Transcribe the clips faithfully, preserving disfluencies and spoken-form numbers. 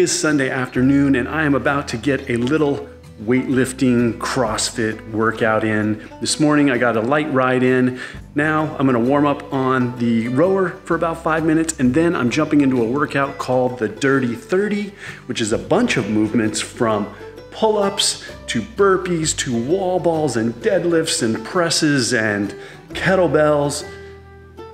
is Sunday afternoon and I am about to get a little weightlifting, CrossFit workout in. This morning I got a light ride in. Now I'm gonna warm up on the rower for about five minutes and then I'm jumping into a workout called the Dirty thirty, which is a bunch of movements from pull-ups to burpees to wall balls and deadlifts and presses and kettlebells,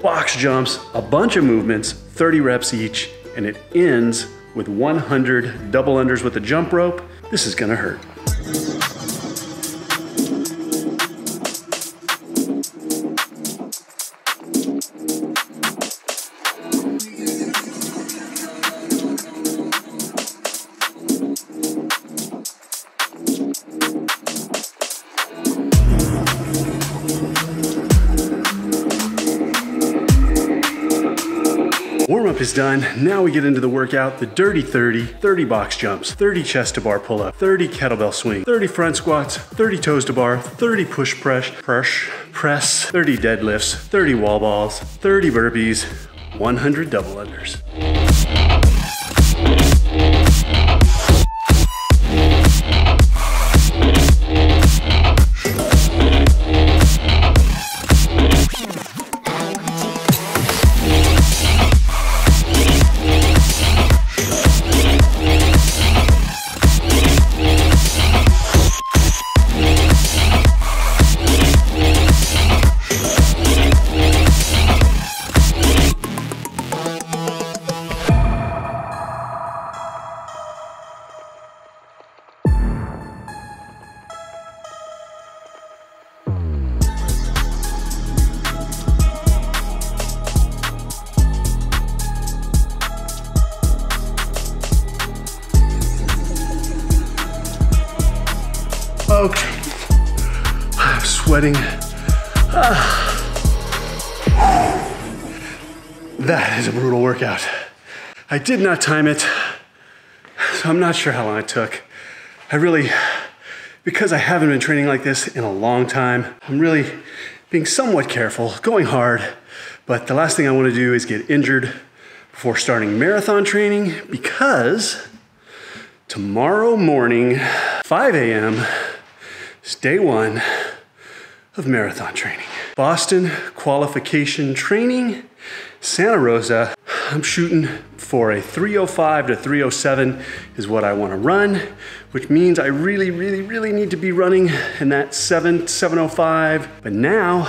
box jumps, a bunch of movements, thirty reps each, and it ends with one hundred double unders with a jump rope. This is gonna hurt. Warm-up is done. Now we get into the workout, the Dirty thirty, thirty box jumps, thirty chest to bar pull-up, thirty kettlebell swing, thirty front squats, thirty toes to bar, thirty push press, press, press, thirty deadlifts, thirty wall balls, thirty burpees, one hundred double unders. Okay, I'm sweating. Ah. That is a brutal workout. I did not time it, so I'm not sure how long it took. I really, because I haven't been training like this in a long time, I'm really being somewhat careful, going hard, but the last thing I want to do is get injured before starting marathon training, because tomorrow morning, five A M It's day one of marathon training. Boston qualification training, Santa Rosa. I'm shooting for a three oh five to three oh seven is what I want to run, which means I really, really, really need to be running in that seven, seven oh five. But now,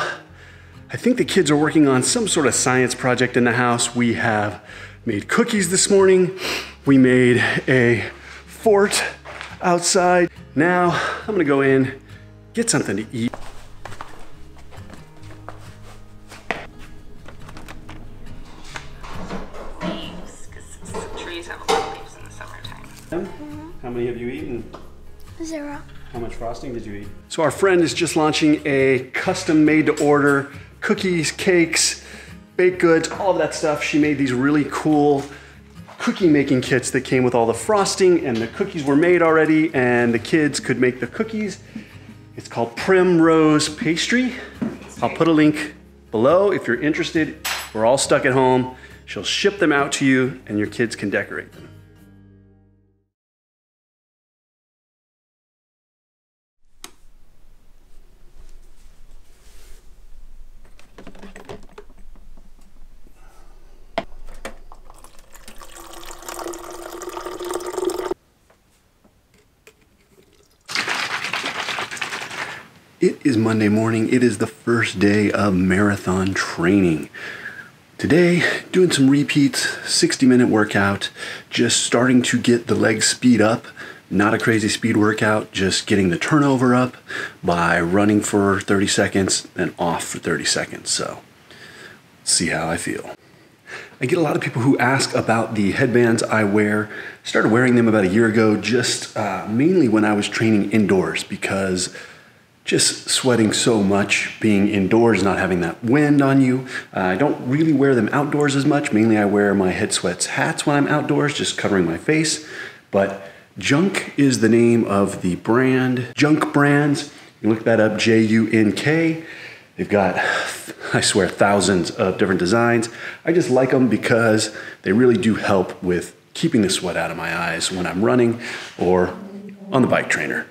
I think the kids are working on some sort of science project in the house. We have made cookies this morning. We made a fort outside. Now, I'm gonna go in, get something to eat. Leaves, because trees have a lot of leaves in the summertime. Mm-hmm. How many have you eaten? Zero. How much frosting did you eat? So our friend is just launching a custom made-to-order cookies, cakes, baked goods, all of that stuff. She made these really cool cookie making kits that came with all the frosting, and the cookies were made already and the kids could make the cookies. It's called Primrose Pastry. I'll put a link below if you're interested. We're all stuck at home. She'll ship them out to you and your kids can decorate them. It is Monday morning. It is the first day of marathon training. Today, doing some repeats, sixty minute workout, just starting to get the leg speed up. Not a crazy speed workout, just getting the turnover up by running for thirty seconds and off for thirty seconds. So, see how I feel. I get a lot of people who ask about the headbands I wear. I started wearing them about a year ago, just uh, mainly when I was training indoors, because just sweating so much, being indoors, not having that wind on you. Uh, I don't really wear them outdoors as much. Mainly I wear my Head Sweats hats when I'm outdoors, just covering my face. But Junk is the name of the brand, Junk Brands. You can look that up, J U N K. They've got, I swear, thousands of different designs. I just like them because they really do help with keeping the sweat out of my eyes when I'm running or on the bike trainer.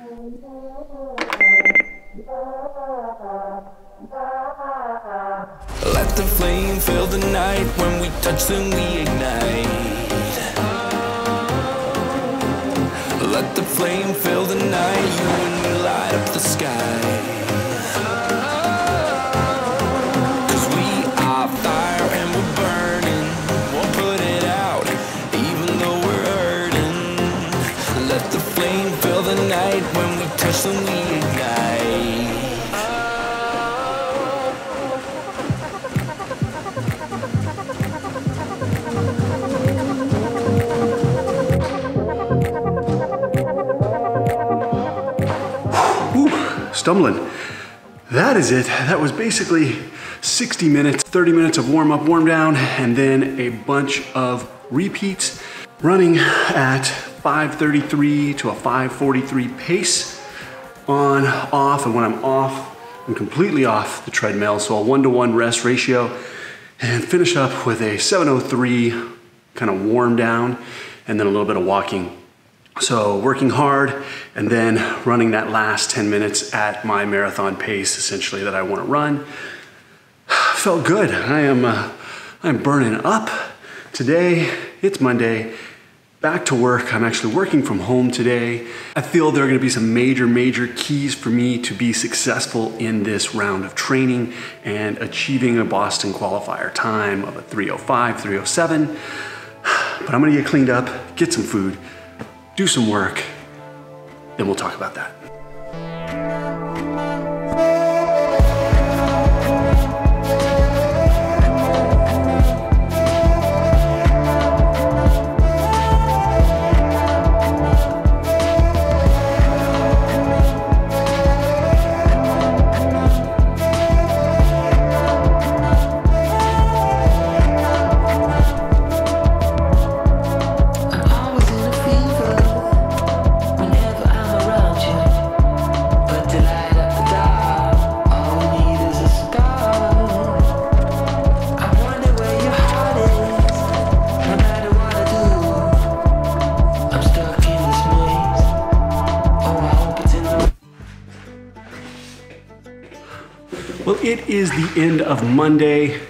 Let the flame fill the night. When we touch, then we ignite. Let the flame fill the night. You and me light up the sky. Cause we are fire and we're burning. Won't put it out, even though we're hurting. Let the flame fill the night. When we touch, then we ignite. Stumbling. That is it. That was basically sixty minutes, thirty minutes of warm up, warm down, and then a bunch of repeats, running at five thirty-three to a five forty-three pace on, off, and when I'm off, I'm completely off the treadmill, so a one-to-one rest ratio, and finish up with a seven oh three kind of warm down, and then a little bit of walking. So working hard and then running that last ten minutes at my marathon pace, essentially, that I want to run. Felt good. I am uh, I'm burning up today. It's Monday. Back to work. I'm actually working from home today. I feel there are going to be some major, major keys for me to be successful in this round of training and achieving a Boston qualifier time of a three oh five, three oh seven. But I'm going to get cleaned up, get some food, do some work, then we'll talk about that. Well, it is the end of Monday,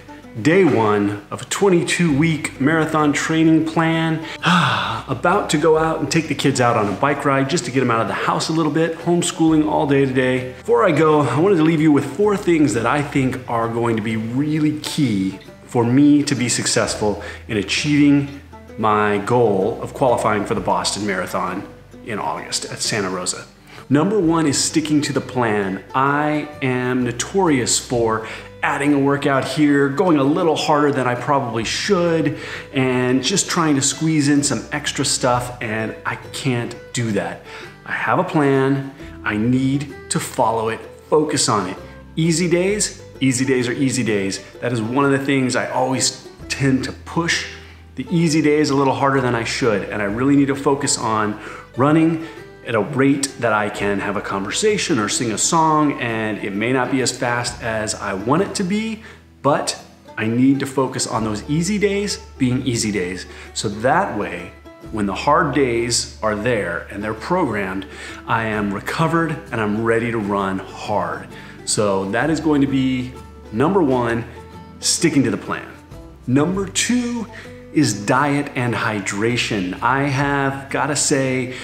day one of a twenty-two week marathon training plan. About to go out and take the kids out on a bike ride just to get them out of the house a little bit, homeschooling all day today. Before I go, I wanted to leave you with four things that I think are going to be really key for me to be successful in achieving my goal of qualifying for the Boston Marathon in August at Santa Rosa. Number one is sticking to the plan. I am notorious for adding a workout here, going a little harder than I probably should, and just trying to squeeze in some extra stuff, and I can't do that. I have a plan. I need to follow it, focus on it. Easy days, easy days are easy days. That is one of the things I always tend to push. The easy day is a little harder than I should, and I really need to focus on running at a rate that I can have a conversation or sing a song, and it may not be as fast as I want it to be, but I need to focus on those easy days being easy days. So that way, when the hard days are there and they're programmed, I am recovered and I'm ready to run hard. So that is going to be number one, sticking to the plan. Number two is diet and hydration. I have gotta say,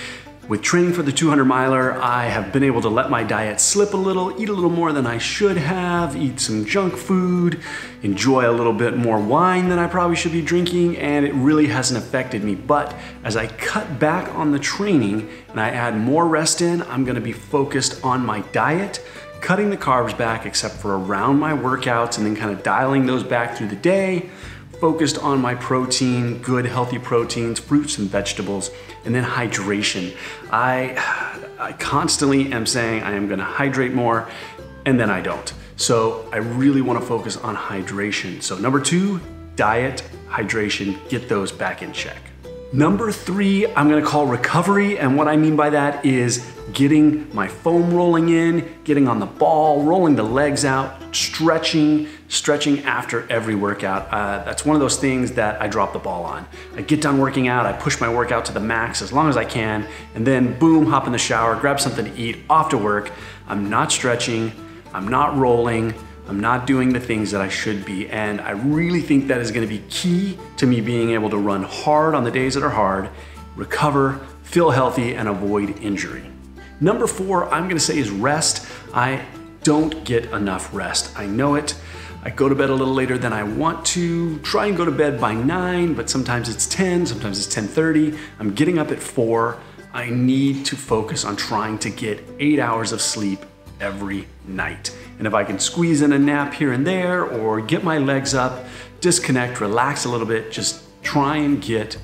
with training for the two hundred miler, I have been able to let my diet slip a little, eat a little more than I should have, eat some junk food, enjoy a little bit more wine than I probably should be drinking, and it really hasn't affected me. But as I cut back on the training and I add more rest in, I'm gonna be focused on my diet, cutting the carbs back except for around my workouts and then kind of dialing those back through the day, focused on my protein, good healthy proteins, fruits and vegetables, and then hydration. I, I constantly am saying I am gonna hydrate more, and then I don't. So I really wanna focus on hydration. So number two, diet, hydration, get those back in check. Number three, I'm gonna call recovery, and what I mean by that is getting my foam rolling in, getting on the ball, rolling the legs out, stretching, stretching after every workout. Uh, that's one of those things that I drop the ball on. I get done working out, I push my workout to the max as long as I can, and then boom, hop in the shower, grab something to eat, off to work. I'm not stretching, I'm not rolling, I'm not doing the things that I should be, and I really think that is gonna be key to me being able to run hard on the days that are hard, recover, feel healthy, and avoid injury. Number four, I'm gonna say is rest. I don't get enough rest, I know it. I go to bed a little later than I want to, try and go to bed by nine, but sometimes it's ten, sometimes it's ten thirty. I'm getting up at four. I need to focus on trying to get eight hours of sleep every night. And if I can squeeze in a nap here and there or get my legs up, disconnect, relax a little bit, just try and get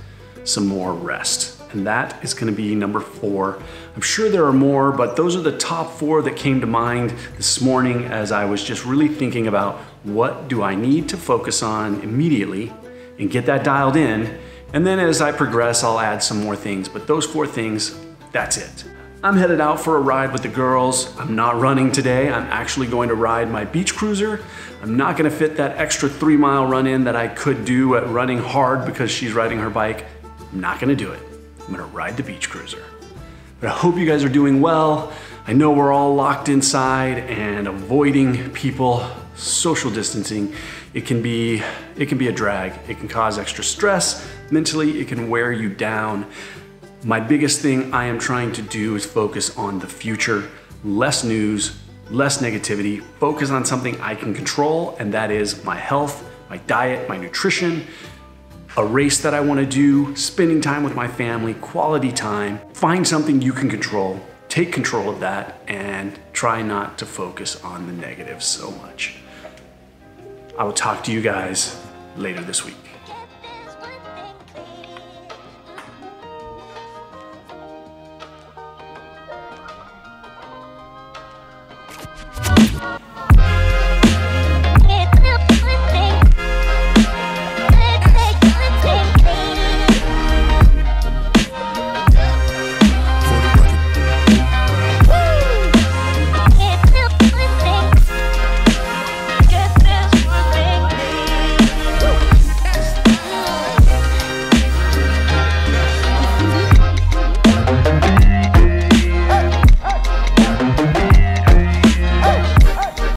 some more rest. And that is gonna be number four. I'm sure there are more, but those are the top four that came to mind this morning as I was just really thinking about what do I need to focus on immediately and get that dialed in. And then as I progress, I'll add some more things, but those four things, that's it. I'm headed out for a ride with the girls. I'm not running today. I'm actually going to ride my beach cruiser. I'm not gonna fit that extra three mile run in that I could do at running hard because she's riding her bike. I'm not gonna do it. I'm gonna ride the beach cruiser. But I hope you guys are doing well. I know we're all locked inside and avoiding people, social distancing. It can be, it can be a drag. It can cause extra stress mentally. It can wear you down. My biggest thing I am trying to do is focus on the future, less news, less negativity, focus on something I can control, and that is my health, my diet, my nutrition, a race that I wanna do, spending time with my family, quality time. Find something you can control, take control of that, and try not to focus on the negatives so much. I will talk to you guys later this week.